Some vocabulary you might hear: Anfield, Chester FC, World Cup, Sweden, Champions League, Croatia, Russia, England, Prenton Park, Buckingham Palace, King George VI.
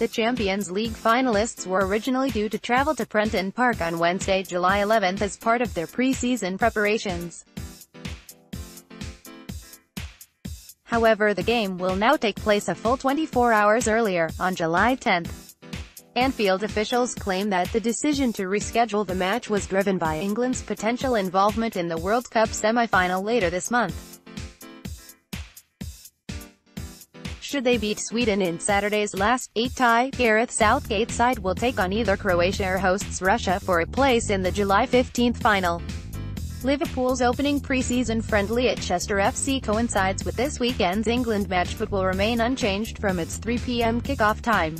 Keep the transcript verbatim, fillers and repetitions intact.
The Champions League finalists were originally due to travel to Prenton Park on Wednesday, July eleventh as part of their pre-season preparations. However, the game will now take place a full twenty-four hours earlier, on July tenth. Anfield officials claim that the decision to reschedule the match was driven by England's potential involvement in the World Cup semi-final later this month. Should they beat Sweden in Saturday's last eight tie, Gareth Southgate's side will take on either Croatia or hosts Russia for a place in the July fifteenth final. Liverpool's opening pre-season friendly at Chester F C coincides with this weekend's England match but will remain unchanged from its three p m kickoff time.